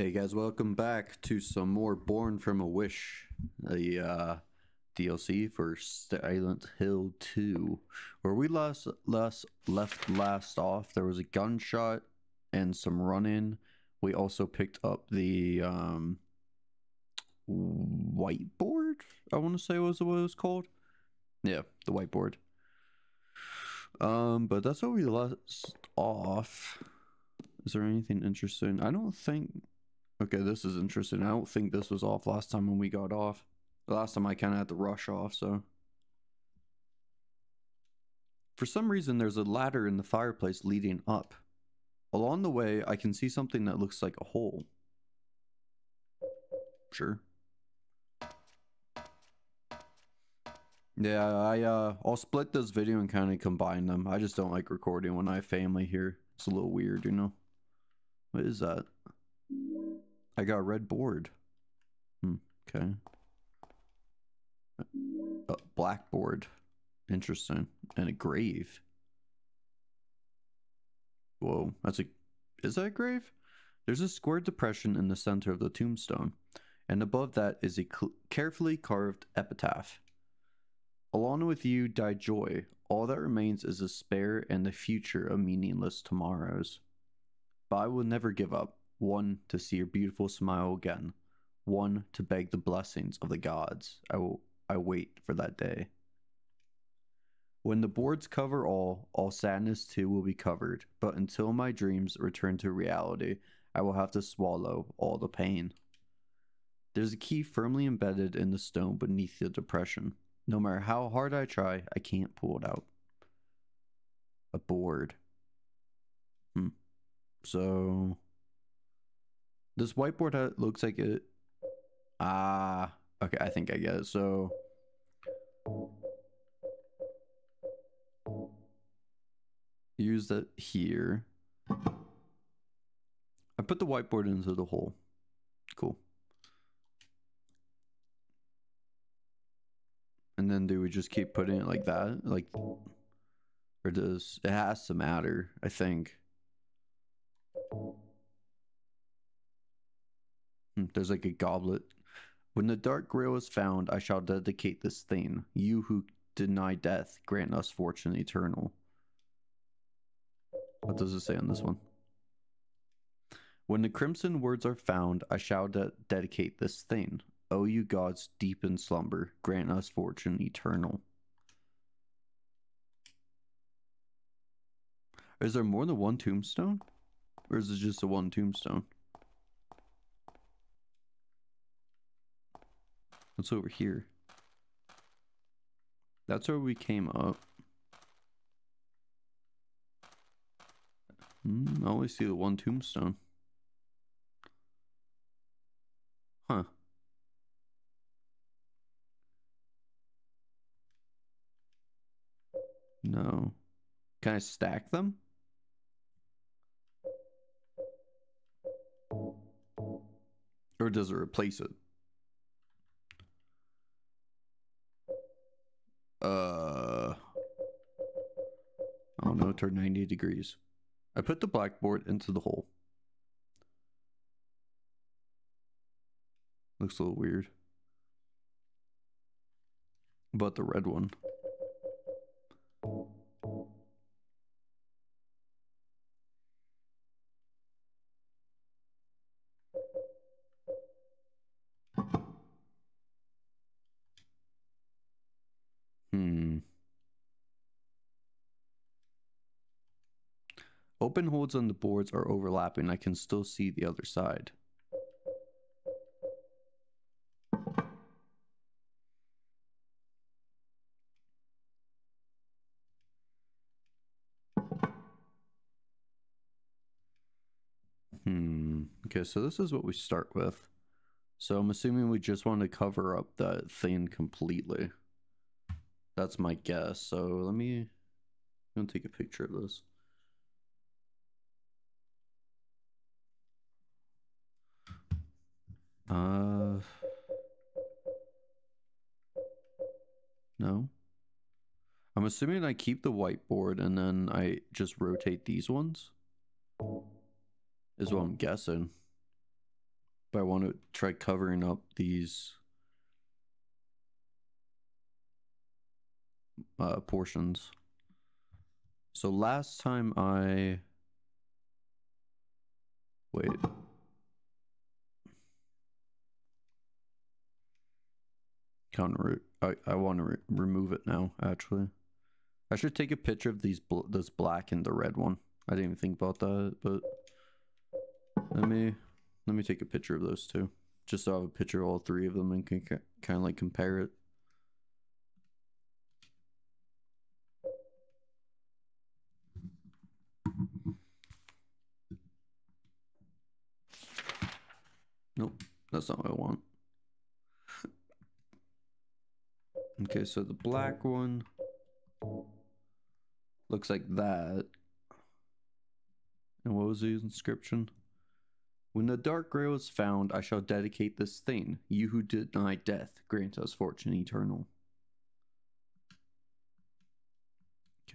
Hey guys, welcome back to some more Born From A Wish, the DLC for Silent Hill 2. Where we left off, there was a gunshot and some run-in. We also picked up the whiteboard, I want to say was what it was called. Yeah, the whiteboard. But that's where we left off. Is there anything interesting? I don't think... Okay, this is interesting. I don't think this was off last time when we got off. Last time I kind of had to rush off, so... For some reason, there's a ladder in the fireplace leading up. Along the way, I can see something that looks like a hole. Sure. Yeah, I'll split this video and kind of combine them. I just don't like recording when I have family here. It's a little weird, you know? What is that? I got a red board. Okay. A black board. Interesting. And a grave. Whoa, that's a... Is that a grave? There's a square depression in the center of the tombstone, and above that is a carefully carved epitaph. Along with you die joy. All that remains is despair and the future of meaningless tomorrows. But I will never give up. One, to see your beautiful smile again. One, to beg the blessings of the gods. I wait for that day. When the boards cover all sadness too will be covered. But until my dreams return to reality, I will have to swallow all the pain. There's a key firmly embedded in the stone beneath the depression. No matter how hard I try, I can't pull it out. A board. So... This whiteboard looks like it... Ah, okay, I think I get it. So... Use that here. I put the whiteboard into the hole. Cool. And then do we just keep putting it like that? Like... Or does... It has to matter, I think. There's like a goblet. When the dark grail is found, I shall dedicate this thing. You who deny death, grant us fortune eternal. What does it say on this one? When the crimson words are found, I shall dedicate this thing. O you gods, deep in slumber, grant us fortune eternal. Is there more than one tombstone? Or is it just the one tombstone? What's over here? That's where we came up. I only see the one tombstone. Huh. No. Can I stack them? Or does it replace it? I don't know, turn 90 degrees. I put the blackboard into the hole. Looks a little weird. But the red one. Open holes on the boards are overlapping. I can still see the other side. Okay, so this is what we start with. So I'm assuming we just want to cover up that thing completely. That's my guess. So I'm gonna take a picture of this. No. I'm assuming I keep the whiteboard and then I just rotate these ones. Is what I'm guessing. But I want to try covering up these portions. So last time I... Wait. I want to remove it now, actually. I should take a picture of these this black and the red one. I didn't even think about that, but let me take a picture of those two. Just so I have a picture of all three of them and can kind of like compare it. Nope, that's not what I want. Okay, so the black one looks like that. And what was the inscription? When the dark grail is found, I shall dedicate this thing. You who deny death, grant us fortune eternal.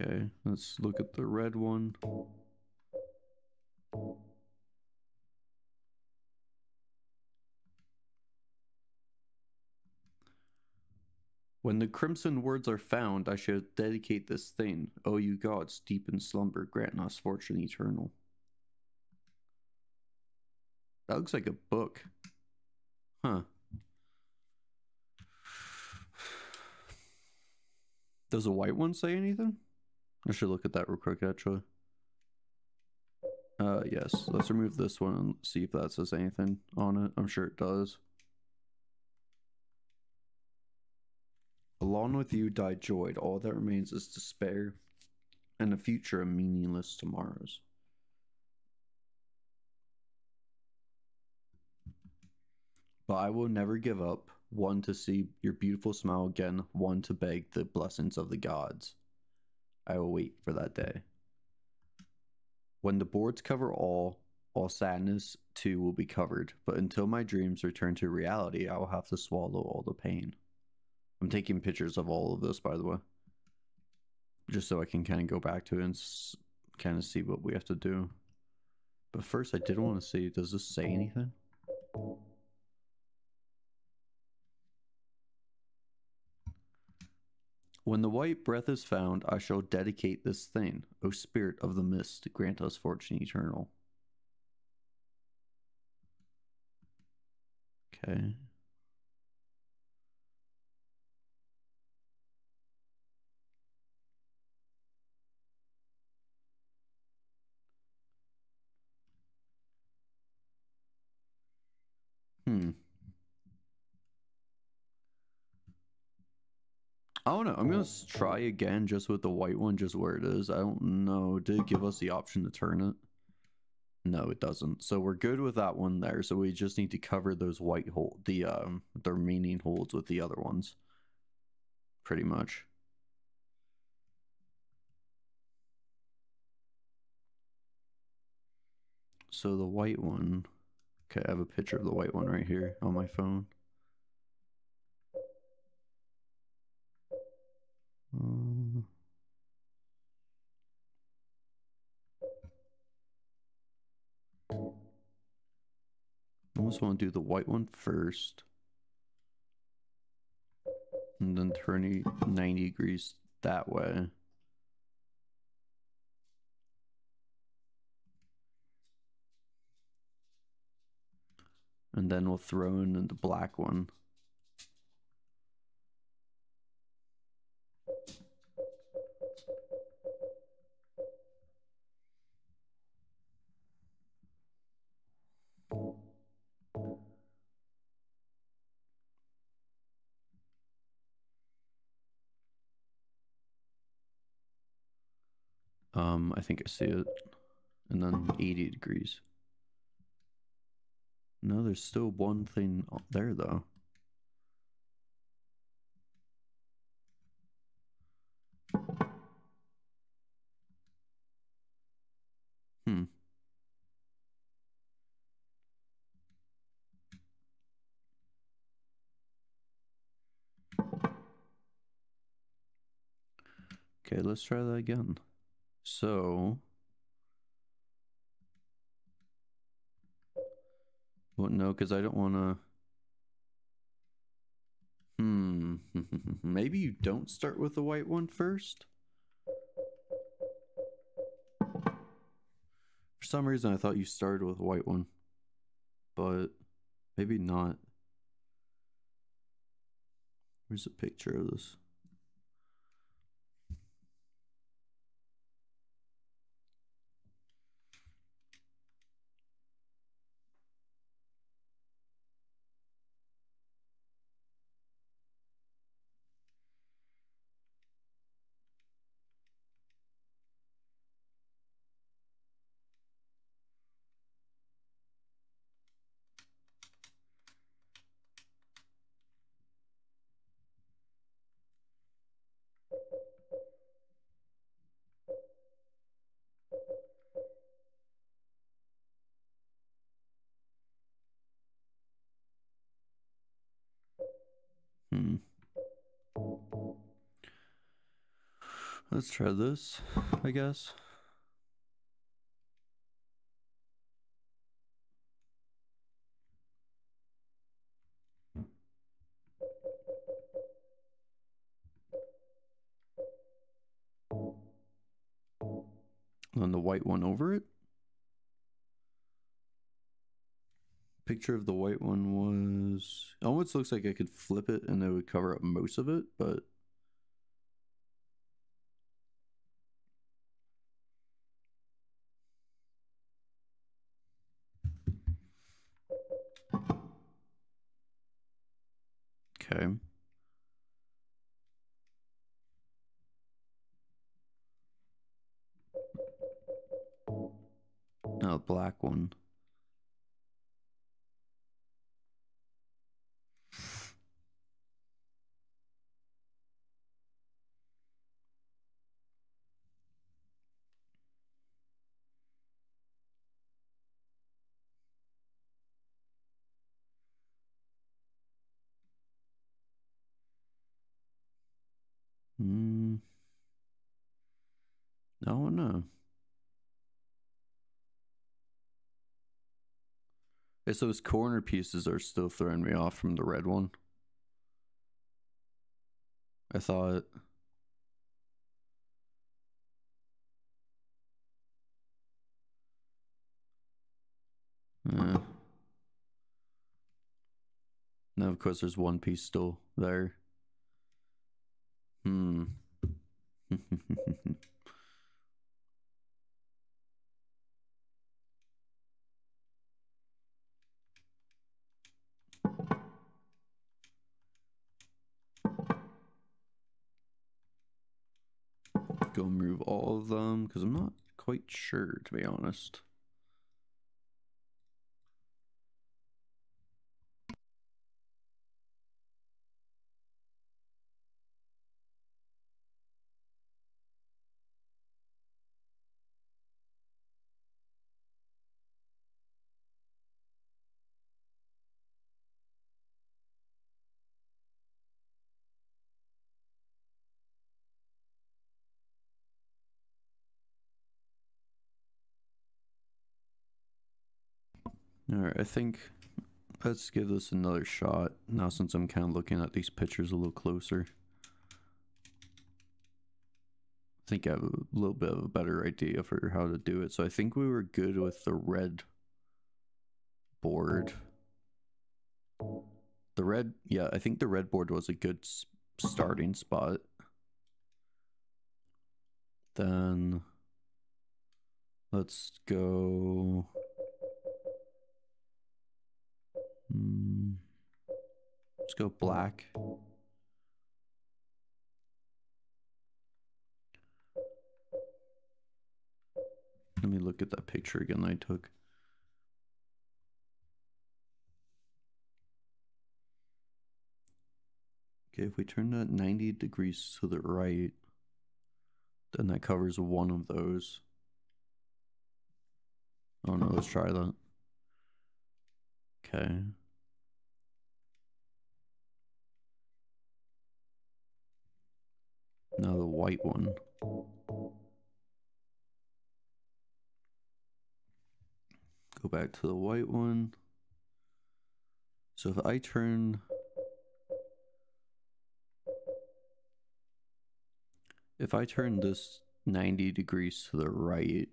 Okay, let's look at the red one. When the crimson words are found, I shall dedicate this thing. O you gods, deep in slumber, grant us fortune eternal. That looks like a book. Huh. Does the white one say anything? I should look at that real quick, actually. Yes. Let's remove this one and see if that says anything on it. I'm sure it does. Along with you die joyed, all that remains is despair, and a future of meaningless tomorrows. But I will never give up, one to see your beautiful smile again, one to beg the blessings of the gods. I will wait for that day. When the boards cover all sadness too will be covered, but until my dreams return to reality, I will have to swallow all the pain. I'm taking pictures of all of this, by the way, just so I can kind of go back to it and kind of see what we have to do. But first, I did want to see, does this say anything? When the white breath is found, I shall dedicate this thing. O spirit of the mist, grant us fortune eternal. Okay. I don't know. I'm going to try again just with the white one, just where it is. I don't know. Did it give us the option to turn it? No, it doesn't. So we're good with that one there. So we just need to cover those white holes, the remaining holes with the other ones. Pretty much. So the white one. Okay, I have a picture of the white one right here on my phone. I almost want to do the white one first, and then turn it 90 degrees that way. And then we'll throw in the black one. I think I see it. And then 80 degrees. No, there's still one thing there, though. Okay, let's try that again. So Well, no, because I don't want to... Maybe you don't start with the white one first? For some reason, I thought you started with the white one. But maybe not. Where's a picture of this? Let's try this, I guess. And the white one over it? Picture of the white one was... It almost looks like I could flip it and it would cover up most of it, but... Okay. Now the black one. Oh no. It's those corner pieces are still throwing me off from the red one. I thought... Now of course there's one piece still there. Go move all of them because I'm not quite sure, to be honest. Alright, I think let's give this another shot now since I'm kind of looking at these pictures a little closer. I think I have a little bit of a better idea for how to do it. So I think we were good with the red board. The red, yeah, I think the red board was a good starting spot. Then let's go... Let's go black. Let me look at that picture again I took. Okay, if we turn that 90 degrees to the right, then that covers one of those. Oh no, let's try that. Okay. Now the white one. Go back to the white one. So if I turn... if I turn this 90 degrees to the right,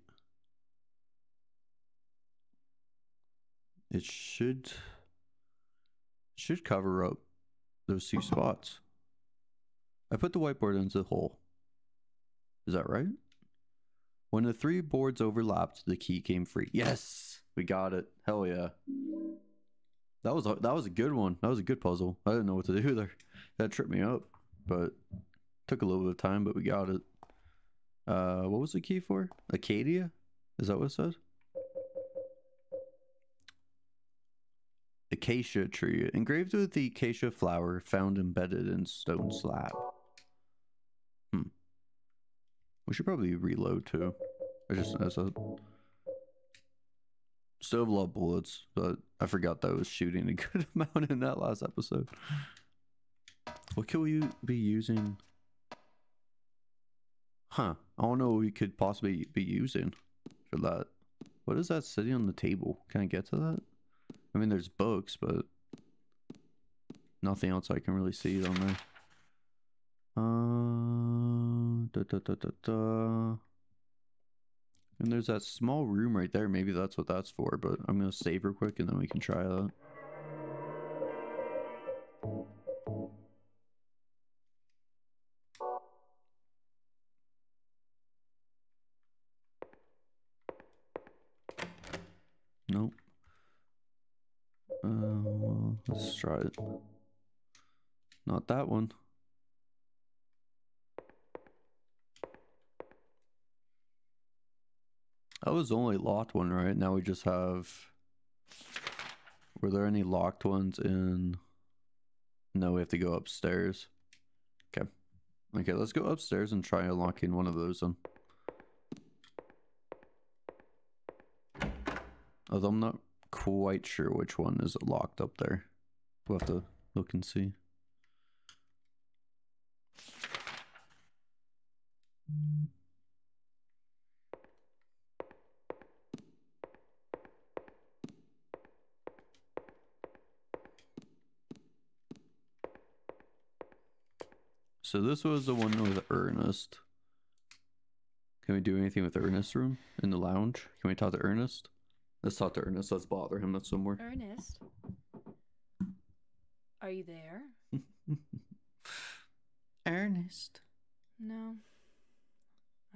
it should cover up those two spots. I put the whiteboard into the hole. Is that right? When the three boards overlapped, the key came free. Yes! We got it. Hell yeah. That was a good one. That was a good puzzle. I didn't know what to do there. That tripped me up, but took a little bit of time, but we got it. What was the key for? Acacia? Is that what it said? Acacia tree, engraved with the acacia flower found embedded in stone slab. Hmm. We should probably reload too. I just noticed that. Still have a lot of bullets, but I forgot that I was shooting a good amount in that last episode. What could we be using? Huh. I don't know what we could possibly be using for that. What is that sitting on the table? Can I get to that? I mean, there's books, but nothing else I can really see on there. And there's that small room right there. Maybe that's what that's for, but I'm going to save real quick and then we can try that. Nope. Well, let's try it. Not that one. That was the only locked one, right? Now we just have... were there any locked ones in... no, we have to go upstairs. Okay. Okay, let's go upstairs and try unlocking one of those then. Although I'm not quite sure which one is locked up there. We'll have to look and see. So this was the one with Ernest. Can we do anything with Ernest's room in the lounge? Can we talk to Ernest? Let's talk to Ernest. Let's bother him at somewhere. Ernest, are you there? Ernest. No,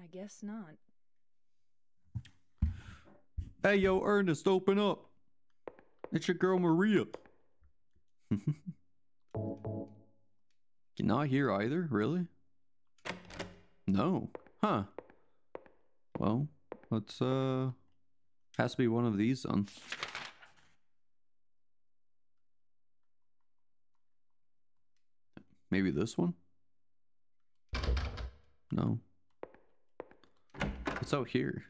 I guess not. Hey, yo, Ernest, open up. It's your girl, Maria. Not here either? Really? No. Huh. Well, let's, has to be one of these then. Maybe this one? No. It's out here.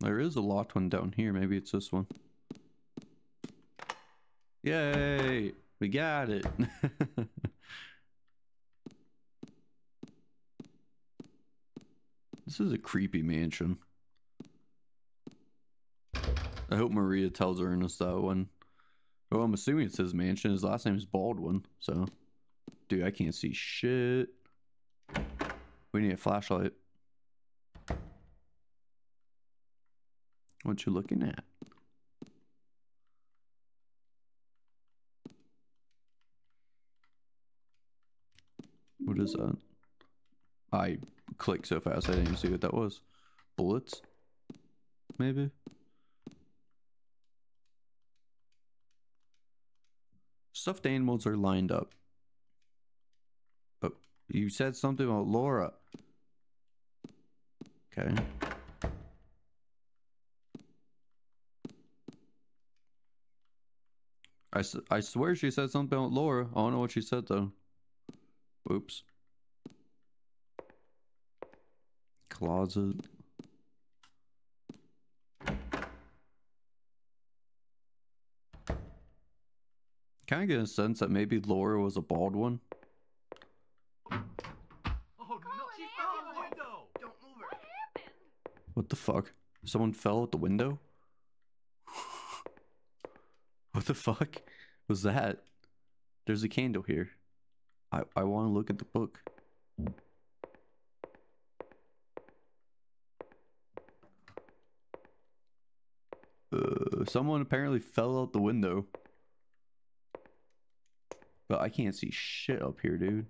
There is a locked one down here. Maybe it's this one. Yay! We got it! This is a creepy mansion. I hope Maria tells Ernest that one. Oh, well, I'm assuming it's his mansion. His last name is Baldwin, so... dude, I can't see shit. We need a flashlight. What you looking at? What is that? I clicked so fast I didn't even see what that was. Bullets? Maybe? Stuffed animals are lined up. Oh, you said something about Laura. Okay. I swear she said something about Laura. I don't know what she said though. Oops. Closet. Kind of get a sense that maybe Laura was a bald one. She fell out the window. Don't move her. What happened? What the fuck? Someone fell out the window? What the fuck was that? There's a candle here. I want to look at the book. Someone apparently fell out the window. But I can't see shit up here, dude.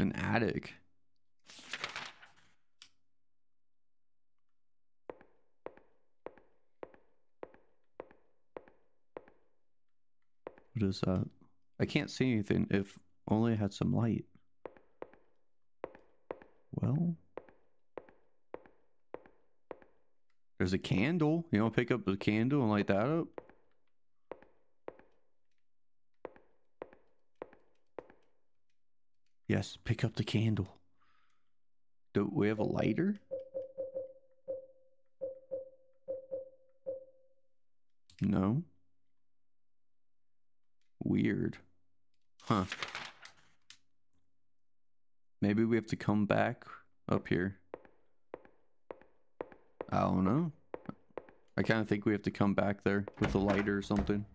An attic. What is that? I can't see anything. If only I had some light. Well, there's a candle. You know, pick up the candle and light that up. Yes, pick up the candle. Do we have a lighter? No. Weird. Huh. Maybe we have to come back up here. I don't know. I kind of think we have to come back there with a lighter or something.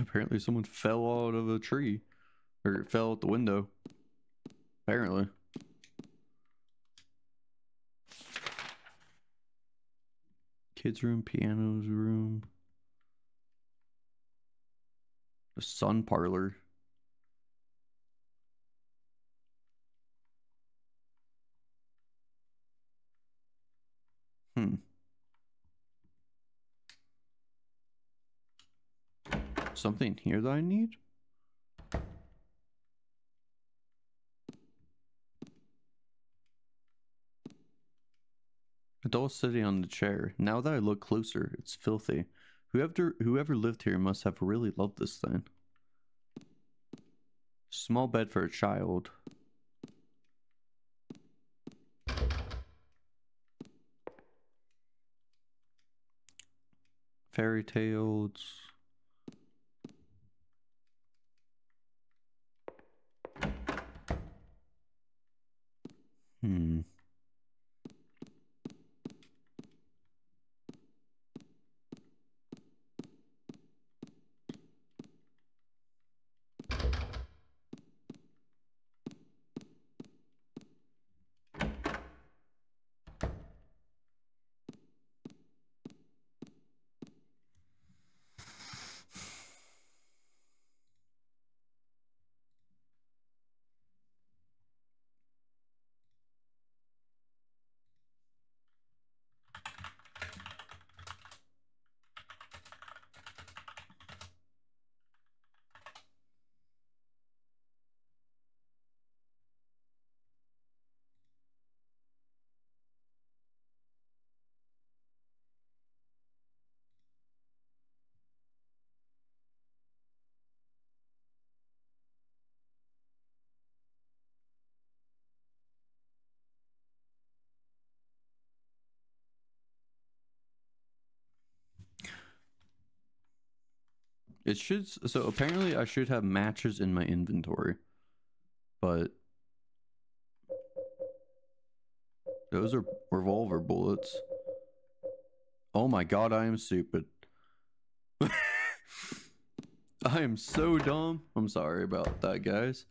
Apparently someone fell out of a tree. Or fell out the window. Apparently. Kids room, piano's room. The sun parlor. Something here that I need? Adult sitting on the chair. Now that I look closer, it's filthy. Whoever lived here must have really loved this thing. Small bed for a child. Fairy tales. It should, so apparently I should have matches in my inventory, but those are revolver bullets. Oh my god, I am stupid. I am so dumb. I'm sorry about that, guys.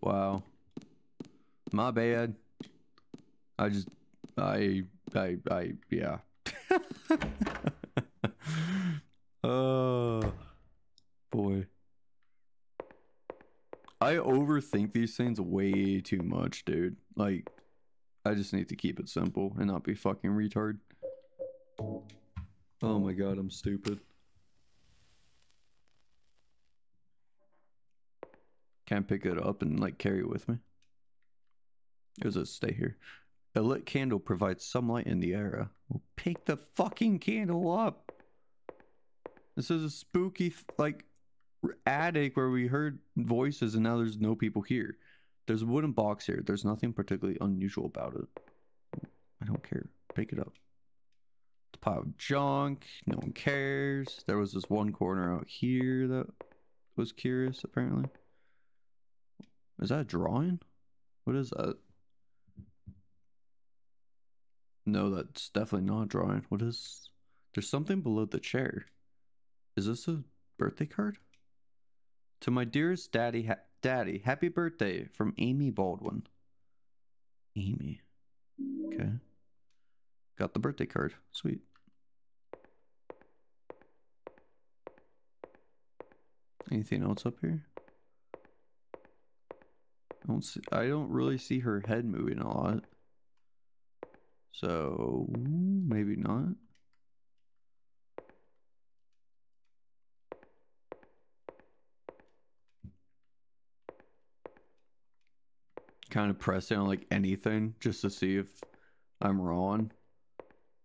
Wow. My bad. Yeah. Oh boy, I overthink these things way too much, dude. Like, I just need to keep it simple and not be fucking retard. Oh my god, I'm stupid. Can't pick it up and like carry it with me. Does it stay here? A lit candle provides some light in the area. Well, pick the fucking candle up. This is a spooky, like, attic where we heard voices, and now there's no people here. There's a wooden box here. There's nothing particularly unusual about it. I don't care. Pick it up. It's a pile of junk. No one cares. There was this one corner out here that was curious, apparently. Is that a drawing? What is that? No, that's definitely not a drawing. What is... There's something below the chair. Is this a birthday card? To my dearest daddy... Daddy, happy birthday from Amy Baldwin. Amy. Okay. Got the birthday card. Sweet. Anything else up here? I don't really see her head moving a lot. So maybe not. Kind of pressing on like anything just to see if I'm wrong,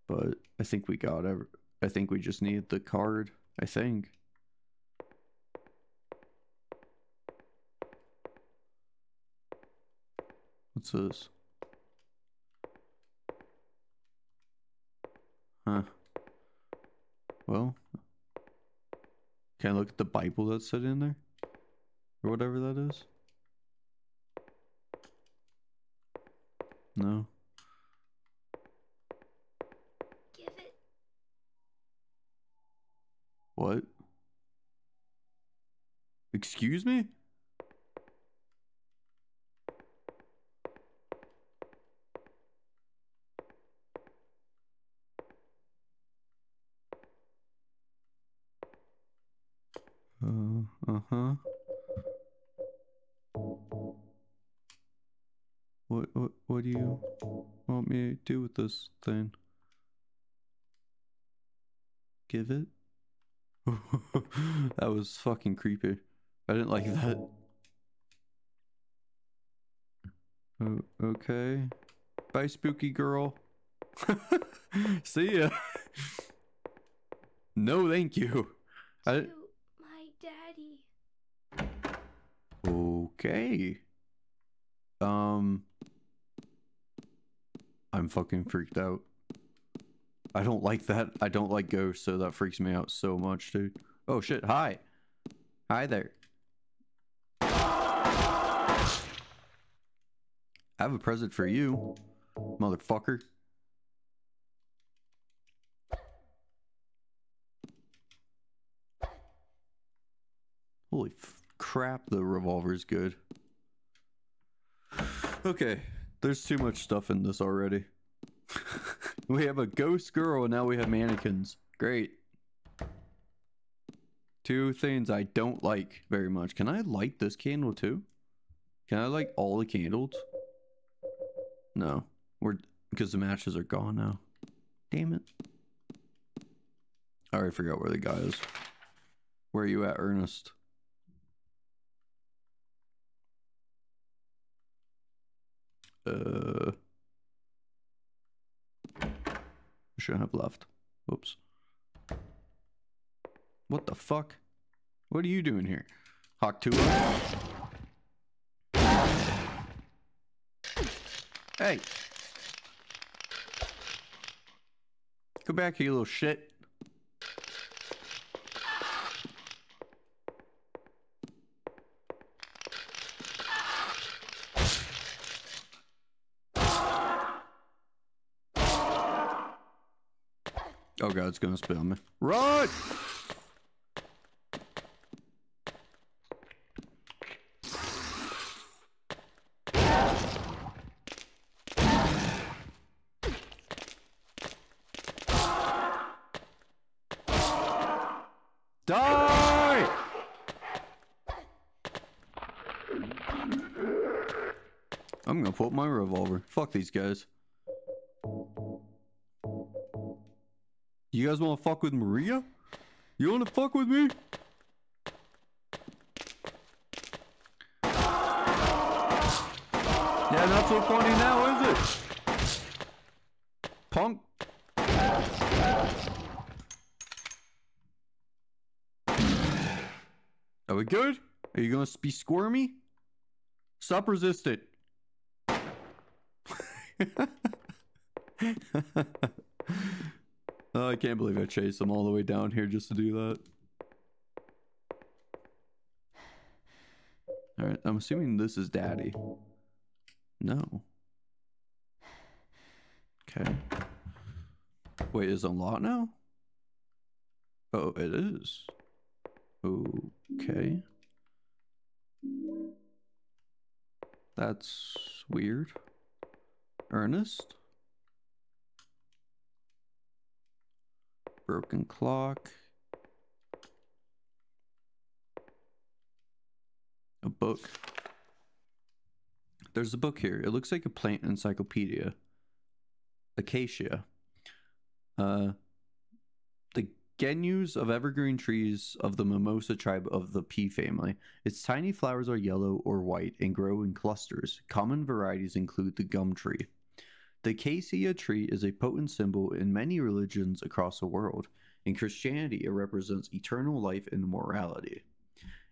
but I think we got it. I think we just need the card. I think what's this? Huh. Well, can I look at the Bible that's set in there or whatever that is? No. Give it. What? Excuse me? What do you want me to do with this thing? Give it? That was fucking creepy. I didn't like that. Oh, okay. Bye, spooky girl. See ya. No, thank you. To my daddy. Okay. I'm fucking freaked out. I don't like that. I don't like ghosts, so that freaks me out so much, dude. Oh shit, hi. Hi there. I have a present for you, motherfucker. Holy crap, the revolver's good. Okay. There's too much stuff in this already. We have a ghost girl and now we have mannequins. Great. Two things I don't like very much. Can I light this candle too? Can I light all the candles? No. Because the matches are gone now. Damn it. I already forgot where the guy is. Where are you at, Ernest? Should have left. Oops. What the fuck? What are you doing here? Hawk 2. Hey. Go back here, you little shit. Oh god, it's gonna spit on me. Run! Die! I'm gonna put my revolver. Fuck these guys. You guys want to fuck with Maria? You want to fuck with me? Yeah, not so funny now, is it? Punk. Are we good? Are you going to be squirmy? Stop resisting. Oh, I can't believe I chased him all the way down here just to do that. Alright, I'm assuming this is Daddy. No. Okay. Wait, is it unlocked now? Oh, it is. Okay. That's weird. Ernest? Broken clock. A book. There's a book here. It looks like a plant encyclopedia. Acacia. The Genus of evergreen trees of the mimosa tribe of the pea family. Its tiny flowers are yellow or white and grow in clusters. Common varieties include the gum tree. The acacia tree is a potent symbol in many religions across the world. In Christianity, it represents eternal life and morality.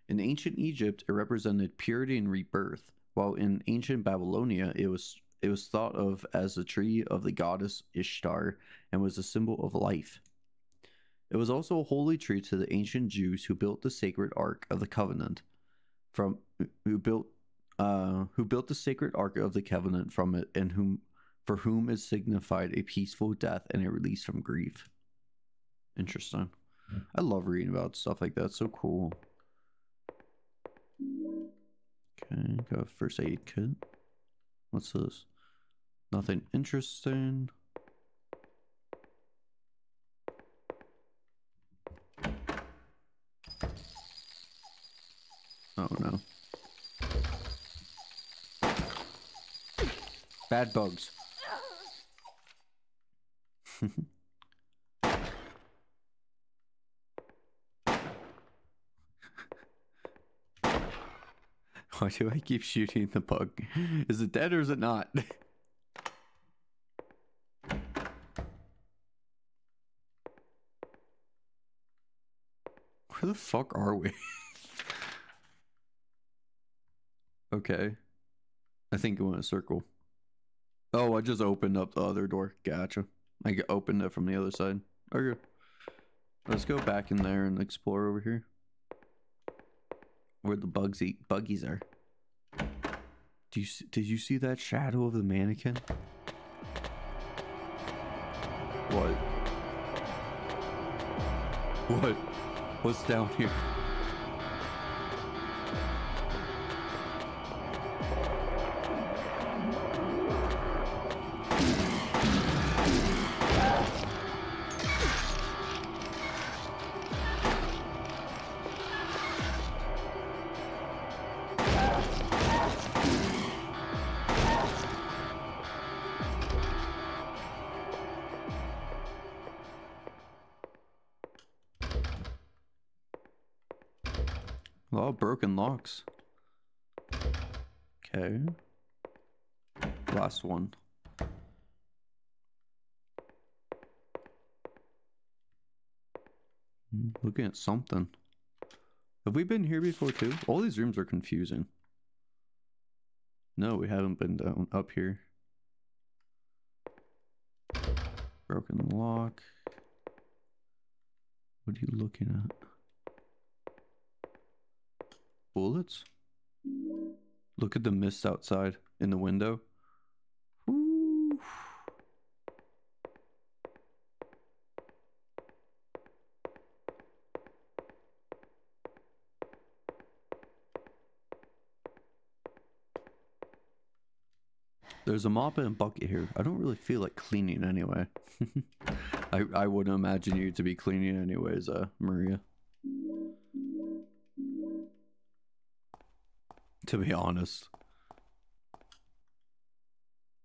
In ancient Egypt, it represented purity and rebirth, while in ancient Babylonia, it was thought of as the tree of the goddess Ishtar and was a symbol of life. It was also a holy tree to the ancient Jews who built the sacred Ark of the Covenant from it, and for whom it signified a peaceful death and a release from grief. Interesting. I love reading about stuff like that. It's so cool. Okay, got a first aid kit. What's this? Nothing interesting. Oh no. Bad bugs. Why do I keep shooting the bug? Is it dead or is it not? Where the fuck are we? Okay. I think it went in a circle. Oh, I just opened up the other door. Gotcha. I opened it from the other side. Okay. Let's go back in there and explore over here. Where the buggies are. Did you see that shadow of the mannequin? What? What? What's down here? A lot of broken locks. Okay. Last one. Looking at something. Have we been here before too? All these rooms are confusing. No, we haven't been down up here. Broken lock. What are you looking at? Bullets? Look at the mist outside in the window. Ooh. There's a mop and a bucket here. I don't really feel like cleaning anyway. I wouldn't imagine you to be cleaning anyways, Maria. To be honest.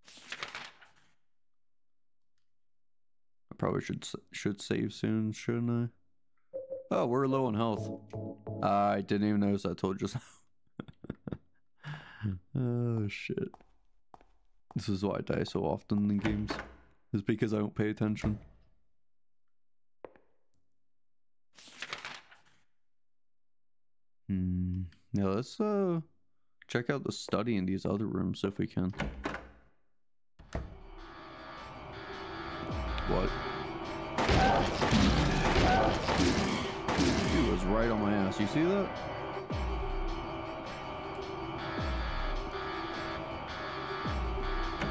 I probably should save soon, shouldn't I? Oh, we're low on health. I didn't even notice I told you so. Oh, shit. This is why I die so often in games. It's because I don't pay attention. Yeah, let's check out the study in these other rooms if we can. What? He was right on my ass. You see that?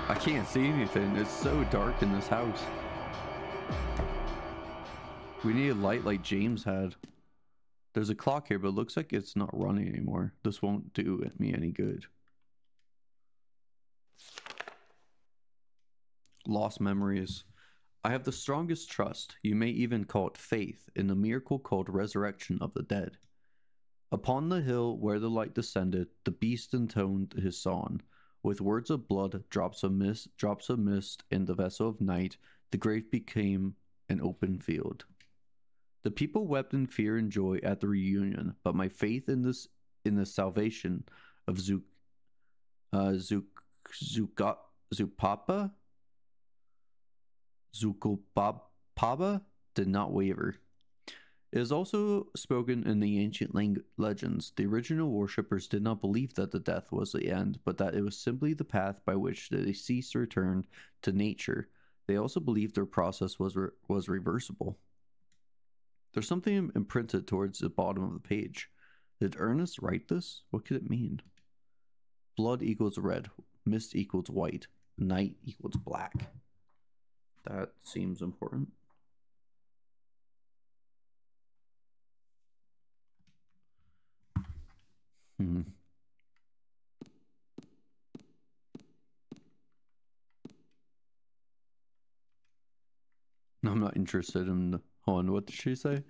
I can't see anything. It's so dark in this house. We need a light like James had. There's a clock here, but it looks like it's not running anymore. This won't do me any good. Lost memories. I have the strongest trust, you may even call it faith, in the miracle called resurrection of the dead. Upon the hill where the light descended, the beast intoned his song. With words of blood, drops of mist in the vessel of night, the grave became an open field. The people wept in fear and joy at the reunion, but my faith in the salvation of Zukopapa did not waver. It is also spoken in the ancient legends. The original worshippers did not believe that the death was the end, but that it was simply the path by which the deceased returned to nature. They also believed their process was reversible. There's something imprinted towards the bottom of the page. Did Ernest write this? What could it mean? Blood equals red. Mist equals white. Night equals black. That seems important. I'm not interested in... Hold on, what did she say?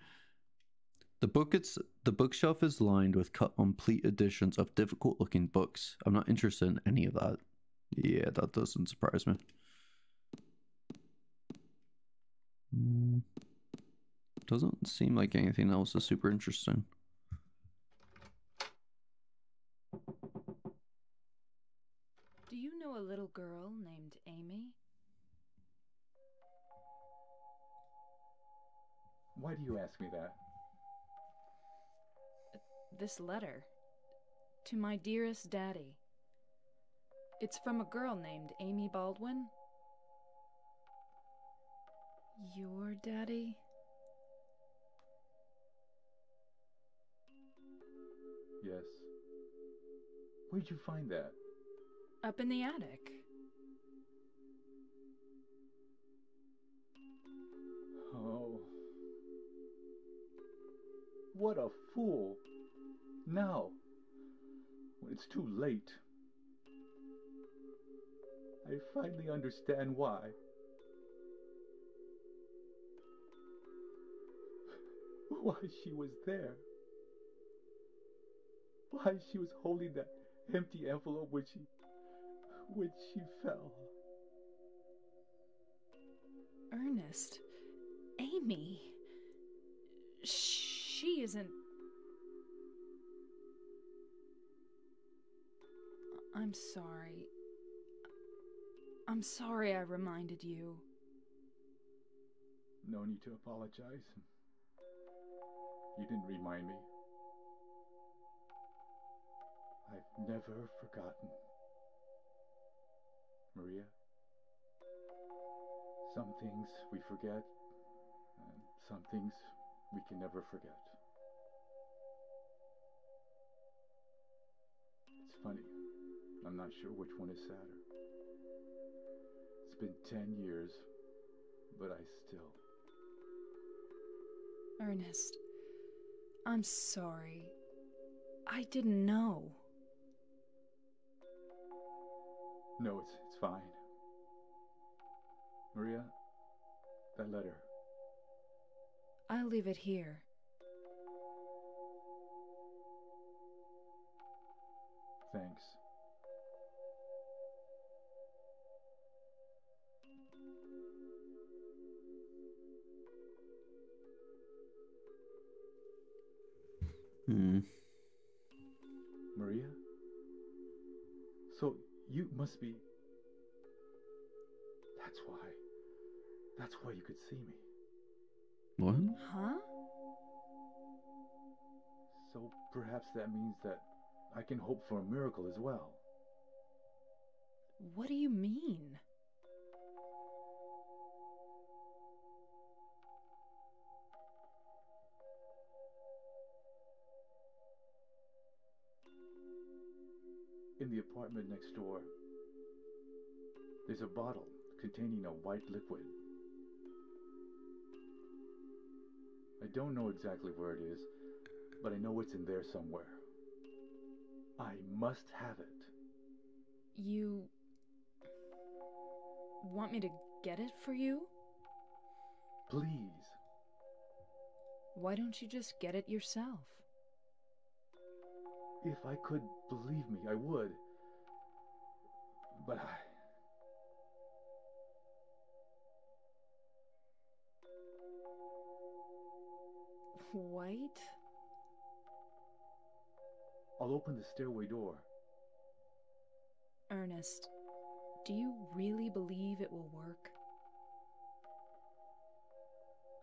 The bookshelf is lined with complete editions of difficult-looking books. I'm not interested in any of that. Yeah, that doesn't surprise me. Doesn't seem like anything else is super interesting. Do you know a little girl named Amy? Why do you ask me that? This letter. To my dearest daddy. It's from a girl named Amy Baldwin. Your daddy? Yes. Where'd you find that? Up in the attic. Oh. What a fool. Now, when it's too late, I finally understand why. Why she was there. Why she was holding that empty envelope when she fell. Ernest, Amy, she isn't... I'm sorry. I'm sorry I reminded you. No need to apologize. You didn't remind me. I've never forgotten. Maria, some things we forget, and some things we can never forget. It's funny, I'm not sure which one is sadder. It's been 10 years, but I still... Ernest, I'm sorry. I didn't know. No, it's fine. Maria, that letter. I'll leave it here. Thanks. Maria? So you must be... That's why you could see me. What? Huh? So perhaps that means that I can hope for a miracle as well. What do you mean? In the apartment next door, there's a bottle containing a white liquid. I don't know exactly where it is, but I know it's in there somewhere. I must have it. You want me to get it for you? Please. Why don't you just get it yourself? If I could, believe me, I would. But I... White? I'll open the stairway door. Ernest, do you really believe it will work?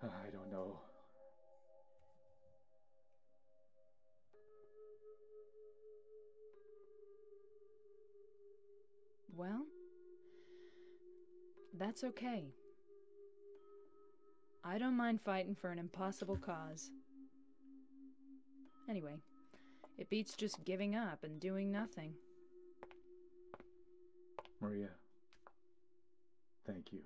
I don't know. Well, that's okay. I don't mind fighting for an impossible cause. Anyway, it beats just giving up and doing nothing. Maria, thank you.